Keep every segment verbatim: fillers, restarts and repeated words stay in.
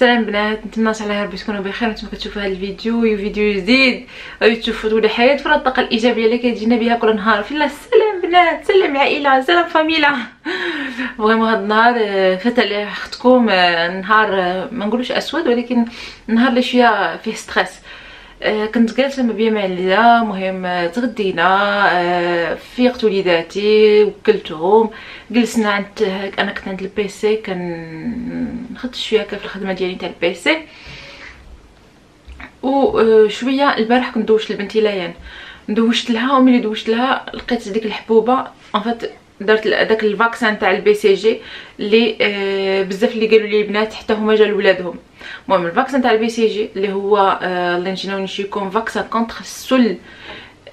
السلام بنات، نتمنى على ربي تكونوا بخير نتوما كتشوفوا هذا الفيديو يو فيديو جديد غادي تشوفوا ولا حياه في الطاقه الايجابيه اللي كتجينا بها كل نهار. في الله السلام بنات، سلام عائله، سلام فاميلا. المهم هذا النهار فات على اختكم نهار ما نقولوش اسود، ولكن نهار اللي شويه فيه ستريس. كنت جالسه ما بيا مع ليلى، مهم تغدينا، فيقت وليداتي وكلتهم، جلسنا عند انا كنت عند البيسي كنخدم شويه هكا في الخدمه ديالي تاع البيسي، وشويه البارح كنت دوشت لبنتي ليان، دوشت لها وملي دوشت لها لقيت ديك الحبوبه ان فات درت داك الفاكسان تاع البي سي جي اللي آه بزاف اللي قالوا لي البنات حتى هما جا لولادهم. المهم الفاكسان تاع البي سي جي اللي هو آه اللي نجينا ونشيكم فاكسان كونتر السل.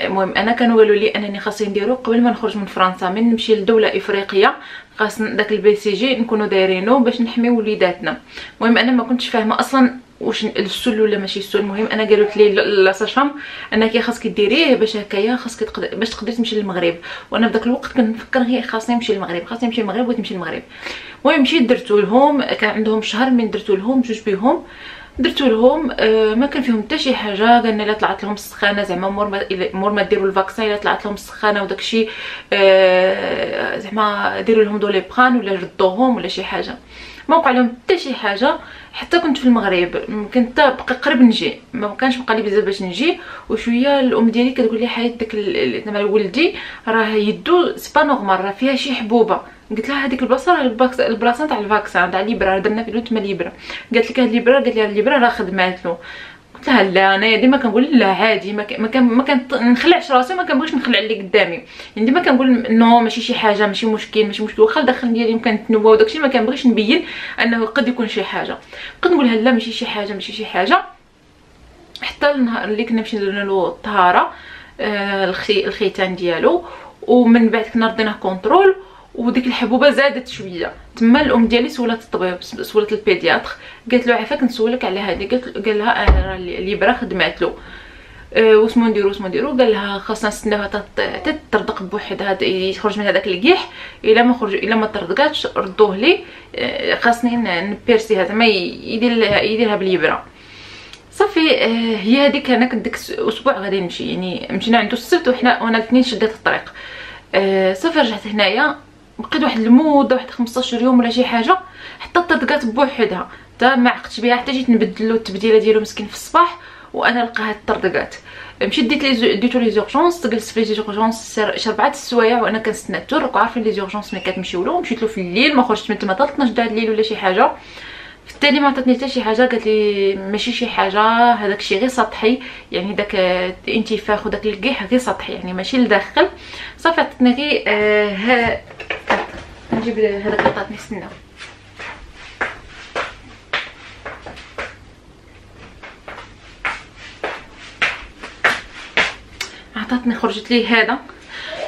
المهم انا كانوا قالوا لي انني خاصني نديرو قبل ما نخرج من فرنسا، من نمشي لدوله افريقيه خاص داك البي سي جي نكونوا دايرينو باش نحميو وليداتنا. المهم انا ما كنتش فاهمه اصلا واش السل ولا ماشي السل. المهم انا قالت لي لا ساشام انك خاصك ديريه باش هكايا خاصك باش تقدري تمشي للمغرب، وانا بداك الوقت كنفكر غير خاصني نمشي للمغرب خاصني نمشي للمغرب وتمشي للمغرب. المهم مشيت درتو لهم، كان عندهم شهر من درتو لهم جوج بهم درتو لهم آه ما كان فيهم حتى شي حاجه. قالنا الا طلعت لهم السخانه زعما مور ما مور ما ديروا الفاكسين الا طلعت لهم السخانه وداكشي آه زعما ديروا لهم دوليبران ولا ردوهم ولا شي حاجه. ما وقع لهم حتى شي حاجه حتى كنت في المغرب، كنت بقى قريب نجي، ما كانش بقى لي بزاف باش نجي. وشويه الام ديالي كتقول لي حيت داك زعما ولدي راه يدو سي با نورمال راه فيها شي حبوبه. قلت لها هذيك البلاصه راه البلاصه تاع الفاكسان تاع ليبرا درنا فيه تما ليبرا. قالت لك هاد ليبرا، قالت لي هاد ليبرا راه خدمات له. قلت لها لا انا ديما كنقول لا عادي، ما كان ما كنخلعش راسي، ما كنبغيش نخلع اللي قدامي، يعني ديما كنقول نو ماشي شي حاجه ماشي مشكل ماشي مشكل، واخا الداخل ديالي يمكن تنوى وداكشي ما كنبغيش نبين انه قد يكون شي حاجه. قد نقولها لا ماشي شي حاجه ماشي شي حاجه حتى النهار اللي كنا مشينا له الطهاره آه الخي الخيتان ديالو، ومن بعد كنا رديناه كونترول وديك الحبوبه زادت شويه. تما الام ديالي سولات الطبيب، سولات البيدياتر، قالت له عافاك نسولك على هادي. قالت قال لها انا راه ليبرا خدمات له أه واش نديرو واش نديرو. قال لها خاصنا نستناو حتى تطردق بوحدها يخرج من هذاك الكيح، الا ما خرج الا ما طردقاتش ردوه لي أه خاصني نبيرسيها زعما يدير يديرها باليبرا صافي. أه هي هذيك انا كنت ديك الاسبوع غادي نمشي، يعني مشينا عندو السبت وحنا وانا الاثنين شديت الطريق أه صافي. رجعت هنايا بقيت واحد المده واحد خمسطاش يوم ولا شي حاجه حتى طردقات بوحدها، حتى ما عقتش بها حتى جيت نبدلو التبديله ديالو مسكين في الصباح وانا لقاها الطردقات. مشيت ديت لي ديتو لي زورجونس، جلست في لي زورجونس شي ربعه السوايع وانا كنستنى الطرق، وعارفين لي زورجونس ملي كتمشيو لهم. مشيت له في الليل ما خرجت من تما حتى اثناش د الليل ولا شي حاجه. في التالي ما عطاتني حتى شي حاجه، قالت لي ماشي شي حاجه هذاك الشيء غير سطحي، يعني داك الانتفاخ وداك الكيح غير سطحي يعني ماشي لداخل. صافي عطاتني غير آه نجيب هذاك عطاتني السنه عطاتني خرجت لي هذا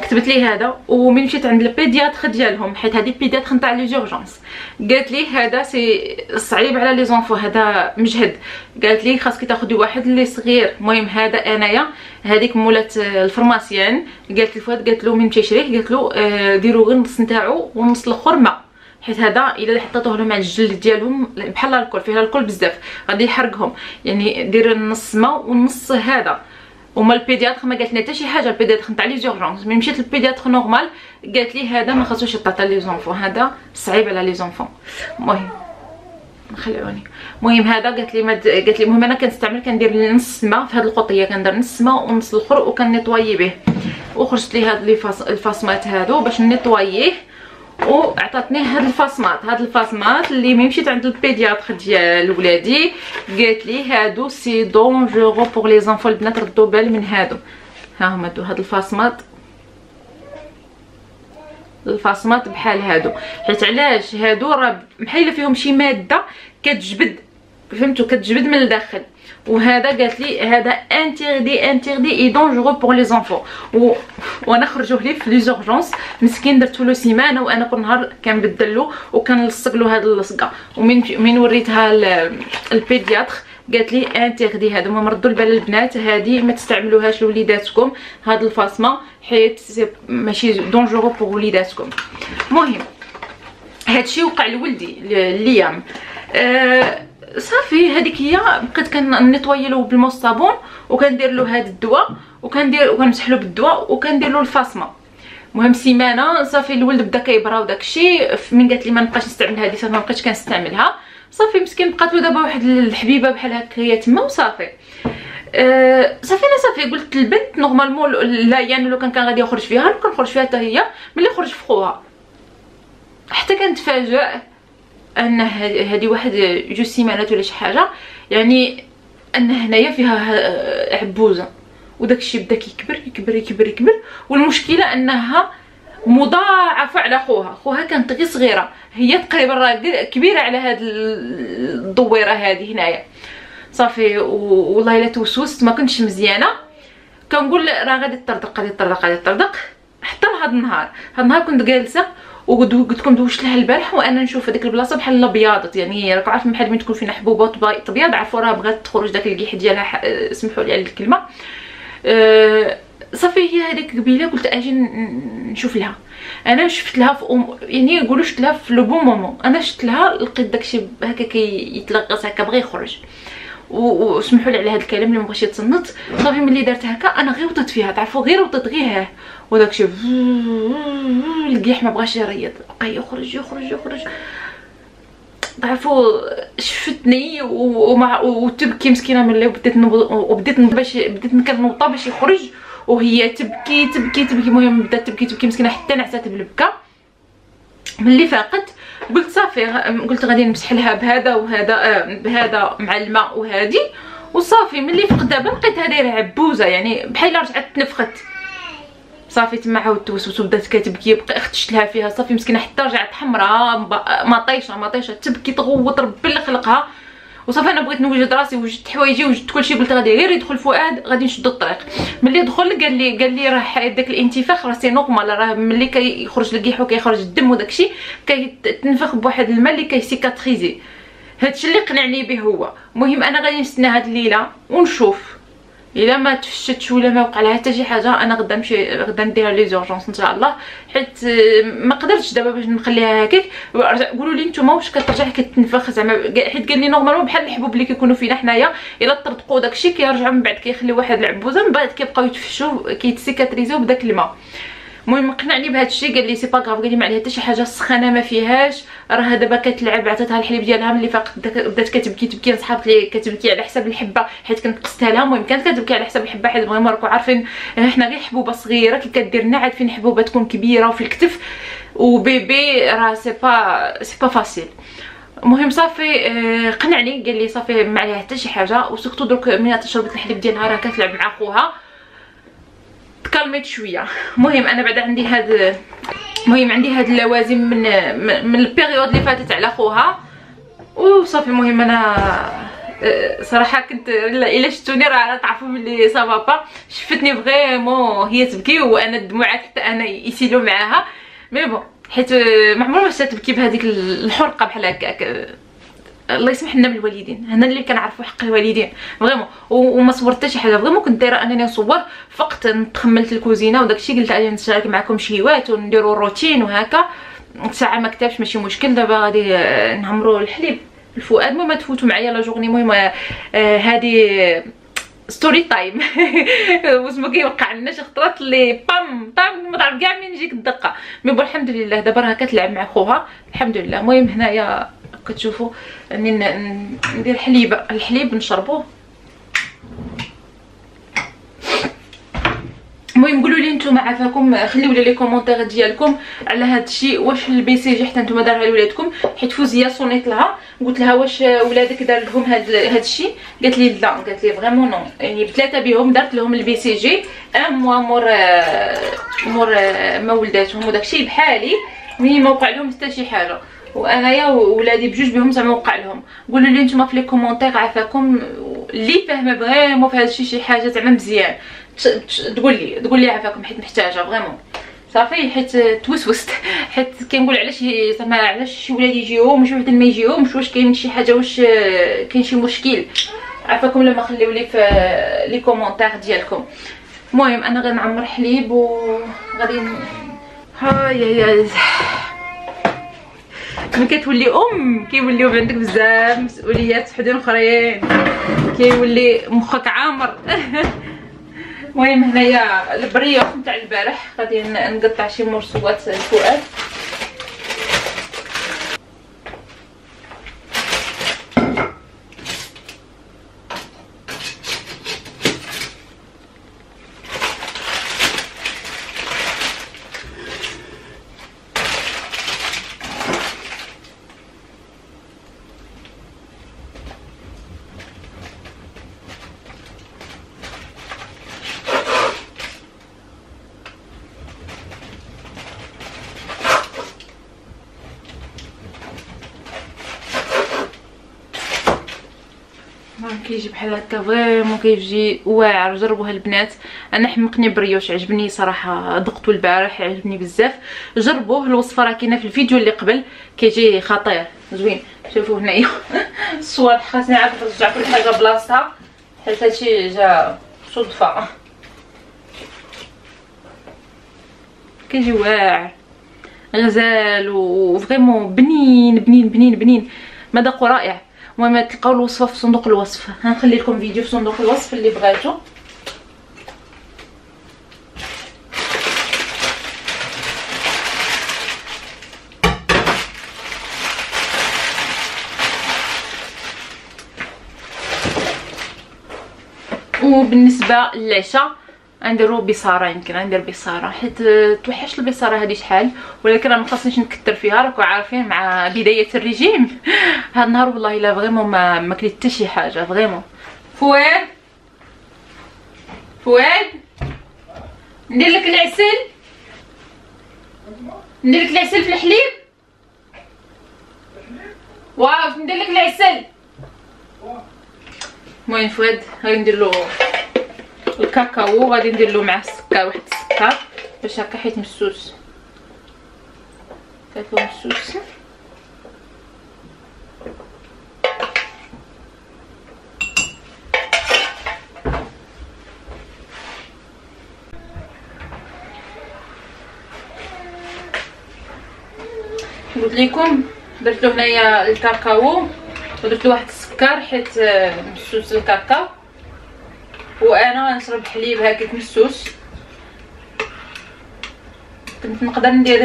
كتبت لي هذا. ومن مشيت عند البيدياتر ديالهم حيت هذه بيدياتر نتاع لي جورجونس، قالت لي هذا سي صعيب على لي زونفو هذا مجهد، قالت لي خاصك تاخدي واحد اللي صغير. المهم هذا انايا هذيك مولات الفرماسيان قالت لي فؤاد، قالت له من مشى يشريه قالت له ديروا غير النص نتاعو والنص الاخر ما، حيت هذا الا حطيتوه لهم على الجلد ديالهم بحال الكل فيها الكل بزاف غادي يحرقهم، يعني دير النص ما والنص هذا. وما البيدياتر ما قالت لنا حتى شي حاجه، البيدياتر نتاع لي جورجونس. ملي مشيت للبيدياتر نورمال قالت لي هذا ما خاصوش يطاطا لي زونفون، هذا صعيب على لي زونفون. المهم نخلعوني. المهم هذا قالت لي مد... قالت لي المهم انا كنستعمل كندير نص الماء في هذه القطيه، كندير نص الماء ونص الاخر وكنيطوايي به. وخرجت لي هاد لي فاس... الفاصمات هادو باش نيطواييه، وعطاتني هاد الفاصمات هاد الفاصمات اللي ملي مشيت عند البيدياتر ديال ولادي قالت لي هادو سي دونجورو بوغ لي زانفو. البنات ردوا بال من هادو، ها هما هادو هاد الفاصمات الفاصمات بحال هادو، حيت علاش هادو راه محيله فيهم شي ماده كتجبد فهمتوا كتجبد من الداخل. وهذا قالت لي هذا انتيردي انتيردي اي دونجورو بور لي زانفون. وانا خرجوه لي في لي زورجونس مسكين درت له سيمانه وانا كل نهار كنبدل له وكنلصق له هذه اللصقه. ومن من وريتها البيدياتر قالت لي انتيردي هذا. المهم ردوا البال البنات، هذه ما تستعملوهاش لوليداتكم هذه الفاصمه حيت ماشي دونجورو بور وليداتكم. المهم هادشي وقع لولدي ليام. أه صافي هذيك هي. بقيت كنطوي له بالماء والصابون وكندير له هذا الدواء وكندير وكنمسح له بالدواء وكندير له الفاصمه. المهم سيمانه صافي الولد بدا كيبرا وداكشي. من قالت لي ما نبقاش نستعمل هذه صافي ما بقيتش كنستعملها صافي مسكين. بقات له دابا واحد الحبيبه بحال هكا هي تما وصافي. أه صافي انا صافي قلت للبنت نورمالمون لا يعني لو كان كان غادي يخرج فيها لو كان خرج فيها حتى هي ملي خرج في خوها. حتى كنتفاجئ ان هذه واحد جوج سيمانات ولا شي حاجه يعني ان هنايا فيها عبوزه وداكشي بدا كيكبر كيكبر كيكبر كيكبر. والمشكله انها مضاعفه على خوها. خوها كانت غير صغيره هي تقريبا راه كبيره على هاد الدويره هذه هنايا صافي. والله الا توسوست ما كنتش مزيانه كنقول راه غادي تطردق غادي تطردق غادي تطردق حتى لهاد النهار. هاد النهار كنت جالسه وقلت لكم دوشت لها البارح وانا نشوف هذيك البلاصه بحال ابيضت يعني راك عارف بحال من تكون فينا حبوبات ابيض عفوا راه بغات تخرج داك القيح ديالها سمحوا لي على الكلمه. أه صافي هي هذيك قبيله قلت اجي نشوف لها. انا شفت لها في أم... يعني يقولوا شفت لها في لو بون مومون. انا شفت لها لقيت داكشي هكا كيتلغص هكا بغى يخرج وسمحوا لي على هذا الكلام اللي مبغيتش يتصنت. صافي ملي درت هكا انا غير وطيت فيها تعرفوا غير وطيت غير ها وداكشي القيح ما بغاش يريض بقى يخرج يخرج يخرج تعرفوا شفتني ومع وتبكي مسكينه ملي بديت وبديت باش بديت نكرنوطه باش يخرج وهي تبكي تبكي تبكي. المهم بدات تبكي تبكي مسكينه حتى نعسات بالبكا. ملي فاقت قلت صافي قلت غادي نمسح لها بهذا وهذا بهذا مع الماء وهادي وصافي. ملي فقت دابا لقيتها دايره عبوزه يعني بحال رجعت تنفخت صافي تما عاود توسوس وبدات كتبكي. بقى اختشت لها فيها صافي مسكينه حتى رجعت حمراء مطيشه مطيشه تبكي تغوط ربي اللي خلقها. وصافي انا بغيت نوجد راسي وجدت حوايجي وجدت كلشي قلت غادي غير يدخل فؤاد غادي نشد الطريق. ملي دخل قال لي قال لي راه داك الانتفاخ راه سي نورمال راه ملي كيخرج القيح وكيخرج الدم وداكشي كيتنفخ بواحد الماء اللي كيسيكاتريزي. هادشي اللي قنعني به هو. المهم انا غادي نستنى هاد الليله ونشوف الا ما تفشتش ولا ما وقع لها حتى شي حاجه انا غدا نمشي غدا ندير لي زورجونس ان شاء الله. حيت ما قدرتش دابا باش نخليها هكاك. قولوا لي نتوما واش كترجع كتنفخ زعما حيت قال لي نورمالمون بحال الحبوب اللي كيكونوا فينا حنايا الا طردقوا داكشي كيرجعوا من بعد كيخلي واحد العبوزه من بعد كيبقاو يتفشوا كيتسيكاتريزيو بداك الماء. المهم قنعني بهذا الشيء قال لي سي با غاف قال لي ما عليها حتى شي حاجه السخانه ما فيهاش راه دابا كتلعب عطاتها الحليب ديالها ملي فاق بدات كتبكي تبكي صحابت لي كتبكي على حساب الحبه حيت كنت قستها لها. المهم كانت كتبكي على حساب الحبه حيت بغينا راكم عارفين حنا غير حبوبه صغيره كي كدير لنا عاد فين حبوبه تكون كبيره وفي الكتف وبيبي راه سي با سي با فاسيل. المهم صافي قنعني قال لي صافي ما عليها حتى شي حاجه وسكتو درك ملي تشربت الحليب ديالها راه كتلعب مع خوها تكلمت شويه. المهم انا بعدا عندي هاد المهم عندي هاد اللوازم من من البيريود اللي فاتت على خوها وصافي. المهم انا صراحه كنت الا شفتوني راه تعرفوا بلي صافا با شفتني فريمون هي تبكي وانا الدموعات حتى انا يسيلو معاها مي بون حيت ما عمرها باش تبكي بهذيك الحرقه بحال هكاك. الله يسمح لنا بالوالدين هنا اللي كنعرفوا حق الوالدين فريمون. وما صورت حتى شي حاجه فريمون كنت دايره انني نصور فقط تخملت الكوزينه وداكشي قلت اجي نشارك معكم شي هوايات ونديروا روتين وهكا ساعه ما كتبش ماشي مشكل. دابا غادي نعمروا الحليب الفؤاد المهم تفوتوا معايا لا جورني. المهم هذه ستوري تايم واش ما كيوقع لناش خطرات اللي بام بام ما تعرف كاع منين تجيك الدقه مي بون الحمد لله دابا راه كتلعب مع خوها الحمد لله. المهم هنايا كتشوفوا اني ندير حليب الحليب نشربوه. المهم قولوا لي نتوما عافاكم خليو لي لي كومونتير ديالكم على هذا الشيء واش البي سي جي حتى نتوما دارها لولادكم. حيت فوزيه صونيت لها قلت لها واش ولادك دار لهم هذا الشيء قالت لي لا قالت لي فريمون نو يعني بثلاثه بهم درت لهم البي سي جي ان موا مور مور ما ولداتهم وداك الشيء بحالي مي ما وقع لهم حتى شي حاجه وانايا ولادي بجوج بهم زعما وقع لهم. قولوا لي نتوما في لي كومونتير عافاكم اللي فاهمه فريمون في هذا الشيء شي حاجه زعما مزيان تقول لي تقول لي عافاكم حيت محتاجه فريمون صافي. حيت توسوست حيت كنقول علاش زعما علاش شي ولاد يجيهم وشي واحد ما يجيهمش واش كاين شي حاجه واش كاين شي مشكل عافاكم لما خليو لي في لي كومونتير ديالكم. المهم انا غير نعمر حليب وغادي ها يا يا ملي كتولي ام كيوليو عندك بزاف مسؤوليات حدين اخرين، كيولي مخك عامر. المهم هنايا البريق نتاع البارح غادي نقطع شي مرسوات الفؤاد. كيجي بحال هكا فريمون كيجي واعر، جربوها البنات. انا حمقني بريوش، عجبني صراحه، ذقته البارح عجبني بززاف، جربوه. الوصفه راه كاينه في الفيديو اللي قبل، كيجي خطير زوين. شوفوا هنايا الصور، خاصني عاد نرجع كل حاجه بلاصتها حيت هادشي جا صدفه. كيجي واعر غزال وفريمون بنين بنين بنين بنين، مذاقو رائع. المهم تلقاو الوصفه في صندوق الوصف، هنخلي لكم فيديو في صندوق الوصف اللي بغيتو. وبالنسبه للعشاء غنديرو بصاره، يمكن غندير بصاره حيت توحشت البصاره هذه شحال، ولكن راه ما خاصنيش نكثر فيها. راكم عارفين مع بدايه الريجيم هاد النهار والله الا فريمون ما ما كليت حتى شي حاجه فريمون. فؤاد فؤاد ندير لك العسل، ندير لك العسل في الحليب، واو ندير لك العسل. المهم فؤاد غندير له الكاكاو، غادي ندير له معاه السكر، واحد السكر باش هكا حيت مسوس، كاكاو مسوس. قلت لكم درت له هنايا الكاكاو ودرت له واحد السكر حيت مسوس الكاكاو، وانا غنشرب حليب هكا مسوس. كنت نقدر ندير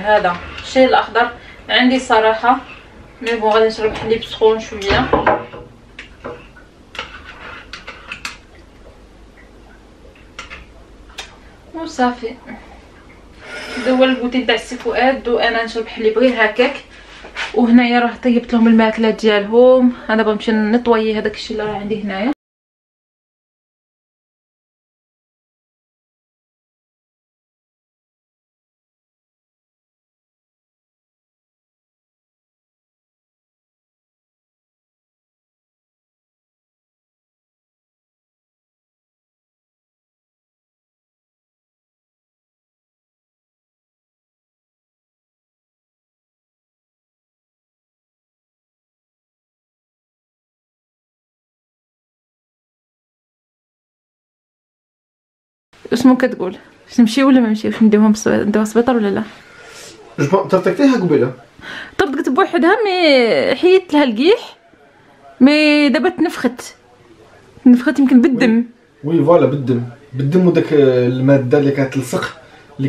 هذا الشاي الاخضر عندي صراحه، مي بون غادي نشرب حليب سخون شويه. وصافي هذا هو البوتي تاع السي فؤاد، وانا نشرب حليب غير هكاك. وهنايا راه طيبت لهم الماكله ديالهم، انا دابا نمشي نطوي هذاك الشيء اللي راه عندي هنايا. اسمو كتقول واش نمشي ولا ما نمشيوش، نديوهم نديوها السبيطار ولا لا؟ جبت طرطقت ليها قبيله، طرطقت بوحدها مي حيدت لها الكيح، مي دابا تنفخت تنفخت يمكن بالدم. وي فوالا بالدم بالدم، وداك الماده اللي كتلصق اللي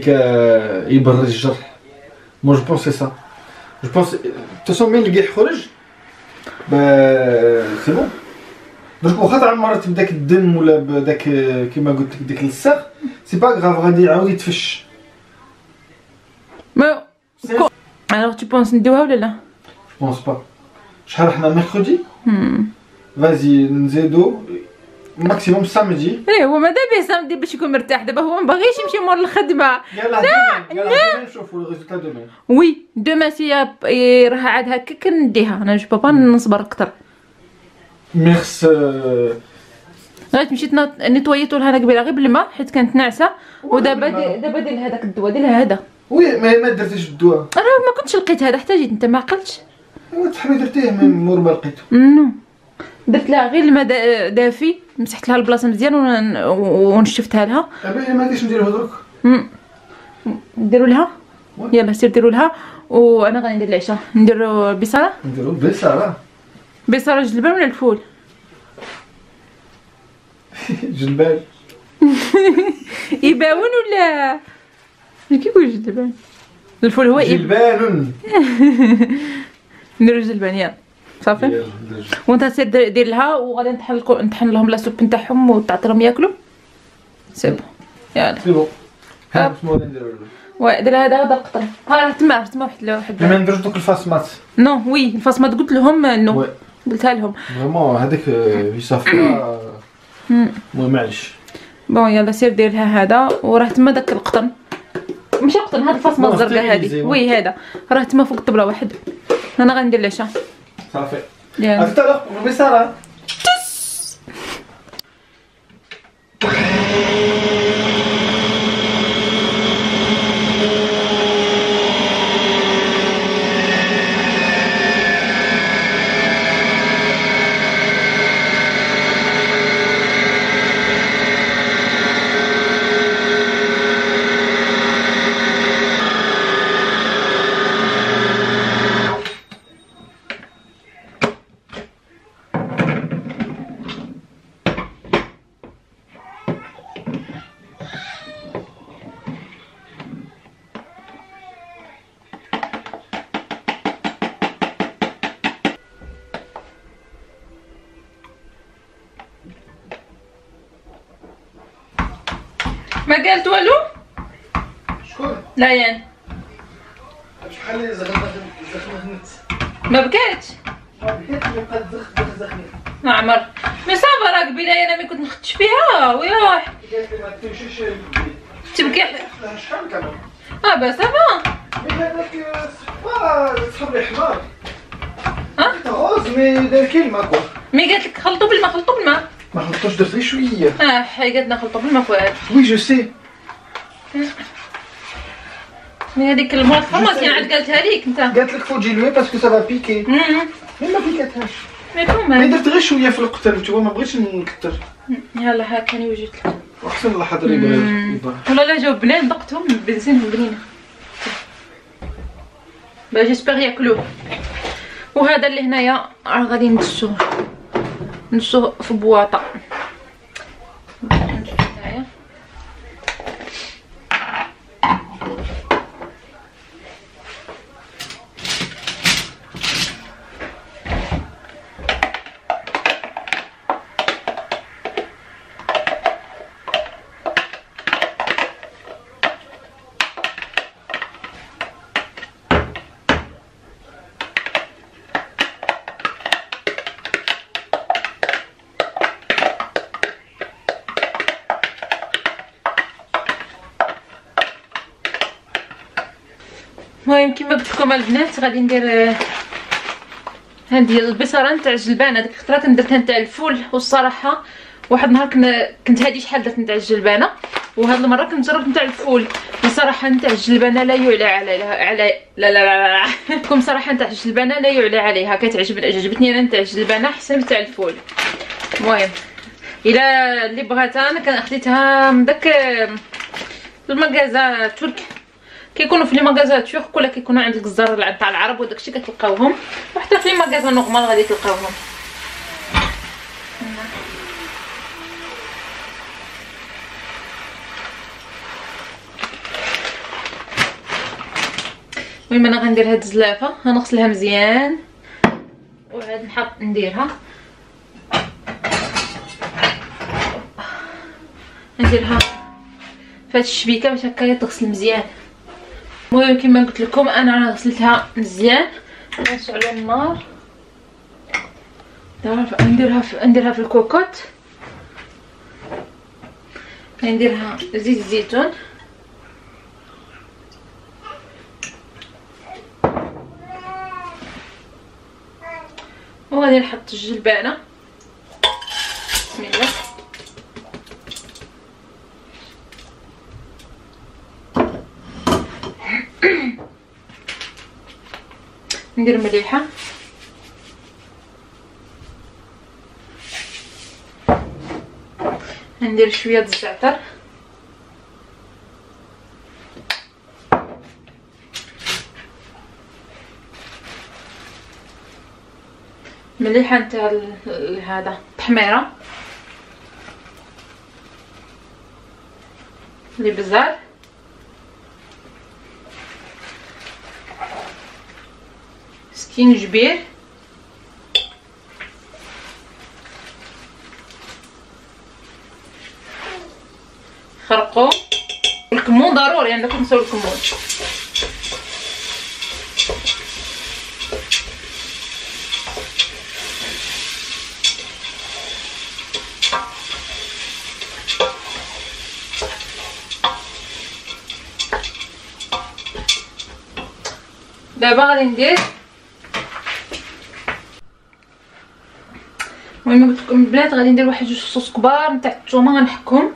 كيبرد الجرح. مو جو بونسي سا جو بونسي تسمي الكيح خرج سي بون. دونك واخا تاع المره تبدا كدم ولا بداك كيما قلت لك ديك اللصاق سي با غاف، غادي يعاود يتفش. ما الوغ تي بونس نديوها ولا لا؟ بونس با. شحال حنا ميركودي فازي نزيدو ماكسيموم سامدي. ايوا ماذا به سامدي باش يكون مرتاح، دابا هو مباغيش يمشي مور الخدمه. يلاه يلاه نشوفوا الريزلتا دومين. وي دوما سي راه عاد هكا كنديها انا، جو بابا نصبر اكثر. ميرس غير مشيت نيطويتو لها انا قبيله غير بالماء حيت كانت ناعسه، ودابا دابا دير هذاك الدواء ديالها هذا. وي ما درتيش الدواء، راه ما كنتش لقيت هذا حتى جيت انت ما عقلتش. ايوا تحمي درتيه من مور ما لقيته. نو درت لها غير الماء دافي، مسحت لها البلاصه مزيان ونشفتها لها. دابا ما غاديش نديرو هذوك نديرو لها، يلا سير ديروا لها وانا غندير العشاء. نديرو بصله نديرو بصله بصله جلبان ولا الفول؟ جلبان يباون ولا كيقول جلبان؟ الفول هو جلبان. نديرو جلبان يلا صافي. وانت سير دير لها وغادي نطحن نطحن لهم لا سوب نتاعهم وتعطيهم ياكلو. سي بون يلا سي بون. ها شنو غادي نديرو؟ واه دير هذا هذا القطر. ها تما تما واحد واحد ما نديروش دوك الفاصمات. نو وي الفاصمات قلت لهم نو قلتها لهم فريمون هذاك يصافي. المهم معليش بون يلا سير دير لها هذا. وراه تما داك القطن ماشي قطن هاد الفاصمه الزرقاء هذه وي هذا راه تما فوق الطبله واحد. انا غندير العشاء صافي يلا حتى لا بصراحه. ما قالت والو شكون؟ ليان شحال اللي زغلطت زخمت ما بكاتش ما بكاتش بقات تزخ تزخني ما عمر مي صافا. راه قبيله انا ملي كنت نخدش فيها وياه قالت لي ما تمشيش تبكي. شحال كان اه با صافا مي هذاك صافا صحاب لي حمار ها تغوز مي دار كلمه كوا مي قالت لك خلطوا بالماء خلطوا بالماء ما خلطوش درت غير شويه. اه حيت نخلطو بالما فؤاد. وي جو سي مي هذيك المره فما كاين عاد قالتها ليك انت. قالت لك فوجي لوي باسكو سافا بيكي. امم ما بيكاتهاش مي فما درت غير شويه في القتل انتوا ما بغيتش نكثر. يلا ها كاني وجدت لك احسن الله حضر يبغى والله لا جاوب بنان ذقتهم بالبنزين بنينه با جيسبيغ ياكلوه. وهذا اللي هنايا راه غادي ندسوه نشوف في بواطه المهم كيما قلت لكم البنات غادي ندير هادي البصره نتاع الجلبان. هذيك الخطره درتها نتاع الفول والصراحه واحد النهار كنت هادي شحال درت نتاع الجلبانه وهاد المره كنت جربت نتاع الفول. بصراحه نتاع الجلبانه لا يعلى عليها على لا لا لا صراحه نتاع الجلبانه لا يعلى عليها كتعجبني عجبتني انا نتاع الجلبانه حسن نتاع الفول. المهم الا اللي بغاتها انا كنخديتها من داك المغازا التركي كيكونوا في لي مغازا تورك ولا كيكونوا عند الجزار تاع العرب وداكشي كتلقاوهم وحتى في لي مغازا نورمال غادي تلقاوهم. المهم انا غندير هاد الزلافه غنغسلها مزيان وعاد نحط نديرها نديرها فهاد الشبيكه باش هكا تغسل مزيان. المهم كما قلت لكم انا راه غسلتها مزيان غنشعل النار دابا نديرها في نديرها في الكوكوط نديرها زيت الزيتون وغادي نحط الجلبانه بسم الله ندير مليحه ندير شويه د الزعتر ملي حانت هذا التحميره اللي بزاف سكينجبير خرقوم والكمون ضروري عندكم يعني نساو الكمون. دابا غادي ندير المهم قلت لكم البنات غادي ندير واحد جوج فصوص كبار نتاع الثومه غنحكهم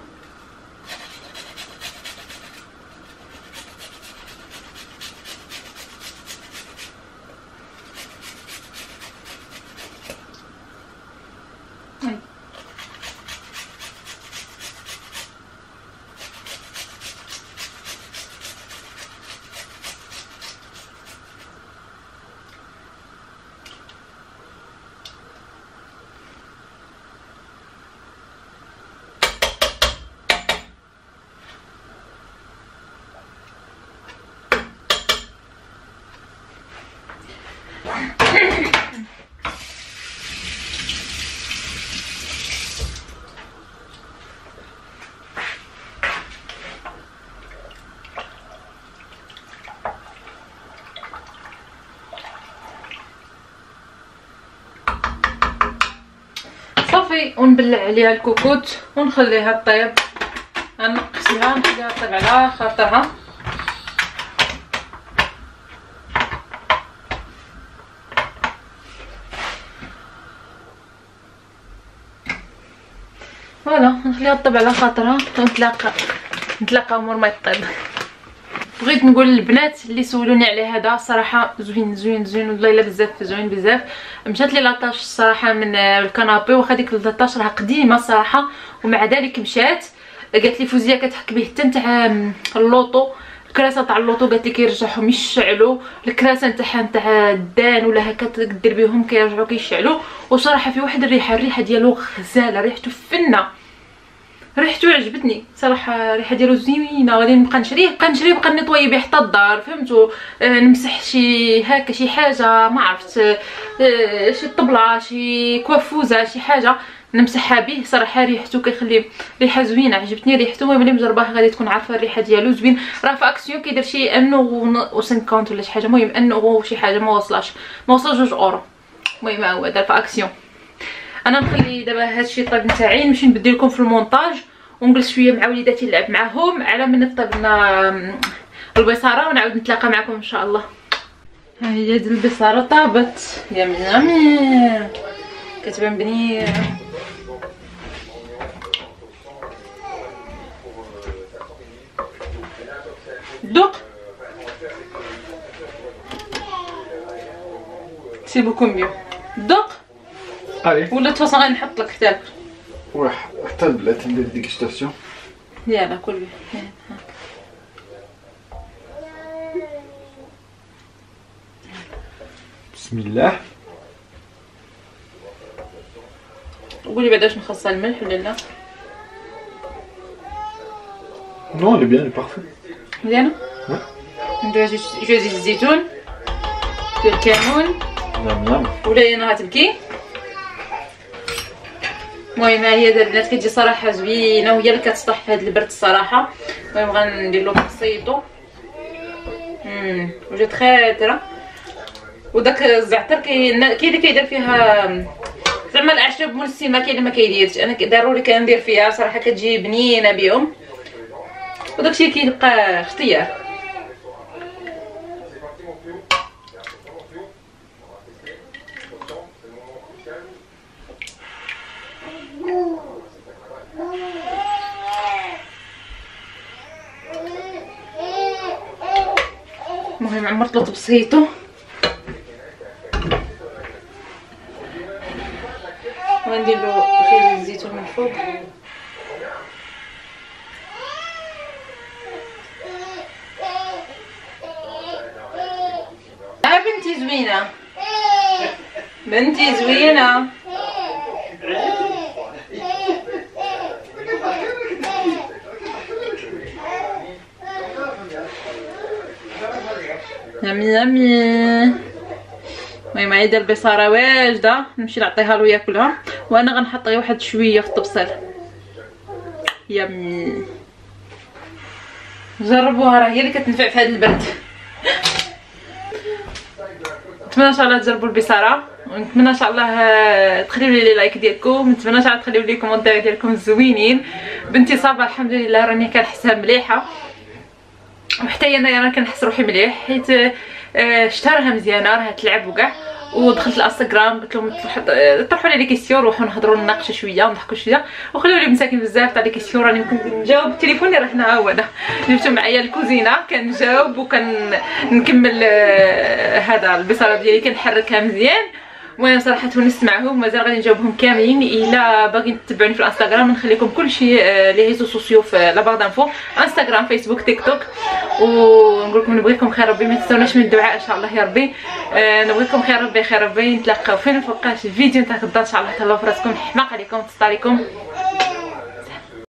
صافي ونبلع عليها الكوكوت ونخليها طيب. غنقصها نخليها طيب على خاطرها فوالا، نخليها طيب على خاطرها ونتلاقى نتلاقى مور ما يطيب. بغيت نقول للبنات اللي سولوني على هذا صراحه زوين زوين زوين والله الا بزاف زوين بزاف. مشات لي لاطاش الصراحه من الكنابي واخا ديك لاطاش راه قديمه الصراحه ومع ذلك مشات. قالت لي فوزيه كتحك به حتى نتاع اللوطو الكراسه تاع اللوطو قالت لي كيرجعهم يشعلوا الكراسه نتاعها نتاع الدان ولا هكا تدير بهم كيرجعوا كيشعلوا. وصراحه في واحد الريحه الريحه ديالو غزاله ريحته فنه ريحتو عجبتني صراحه الريحه ديالو زوينه. غادي نبقى نشريه نبقى نشريه نبقى نطوي بيه حتى الدار فهمتوا. آه نمسح شي هكا شي حاجه ما عرفت آه شي طبله شي كوافوزه شي حاجه نمسحها به. صراحه ريحتو كيخلي ريحه زوينه عجبتني ريحتو. المهم اللي مجرباه غادي تكون عارفه الريحه ديالو زوين. راه في اكسيون كيدير شي واحد يورو وخمسين ولا شي حاجه المهم واحد يورو شي حاجه ما وصلاش ما وصل جوج يورو المهم هو دار في اكسيون. انا نخلي دابا هادشي الطيب نتاعي نمشي نبدل لكم في المونتاج ونجلس شويه مع وليداتي نلعب معاهم على من نطيب لنا البصاره ونعاود نتلاقى معكم ان شاء الله. ها هي هاد البصاره طابت يا منامي كتبان بنيه دوق سي بوكو ميو دوق علي. ولا تفصل غنحط لك تاكل واحد حتى البلاتي ندير ديكستاسيون يلاه كل بيه. بسم الله قولي بعدا واش نخصها الملح ولا لا؟ نو لي بيان بارفي مزيانه. ندير جوج الزيتون الكمون نعم نعم ولا انا غتبكي. المهم هي هاد البنات كتجي صراحه زوينه وهي اللي كتصلح في هاد البرد الصراحه. المهم غندير لهم بسيطو امم وجات خاطره وداك الزعتر كاين كاين اللي كيدير فيها زعما الاعشاب ملسمه كاين اللي ما كيديرش انا ضروري كندير فيها صراحه كتجي بنينه بهم وداكشي كيبقى اختيار. المهم عمرت لوط بسيطو وندير له خير الزيتون من فوق يا بنتي زوينه بنتي زوينة. يمي يمي. المهم هيدا البصارة واجدة، نمشي نعطيها له ياكلها، وانا غنحط غير واحد شوية في الطبسيل. يمي جربوها، راه هي اللي كتنفع في هذا البرد. نتمنى ان شاء الله تجربوا البصاره، ونتمنى ان شاء الله تخليو لي لايك ديالكم، نتمنى ان شاء الله تخليو لي كومونتير ديالكم زوينين. بنتي صابه الحمد لله، راني كنحسها مليحه، وحتى انا راه كنحس روحي مليح، حيت شتها راها مزيانه راها تلعب وكاع. ودخلت الانستغرام قلت لهم طرحوا لي لي كيسيون، روحوا نهضروا نناقشوا شويه ونضحكوا شويه، وخليوا لي مساكين بزاف تاع لي كيسيون راني كنجاوب. التليفون اللي راه هنا هو انا جبته معايا الكوزينه، كنجاوب وكنكمل هذا البصاره ديالي كنحركها مزيان. وانا صراحه تونس معهم، مازال غادي نجاوبهم كاملين. الا باغيين تتبعوني في الانستغرام نخليكم كلشي لي ريزو سوسيو في لابار دانفو، انستغرام فيسبوك تيك توك. ونقول لكم نبغيكم خير ربي، ما تنساوناش من الدعاء ان شاء الله يا ربي. أه نبغيكم خير ربي خير ربي. نتلاقاو فين مفوقاش الفيديو نتاع غدا ان شاء الله. تهلاو في راسكم، حماق عليكم، تسطى عليكم.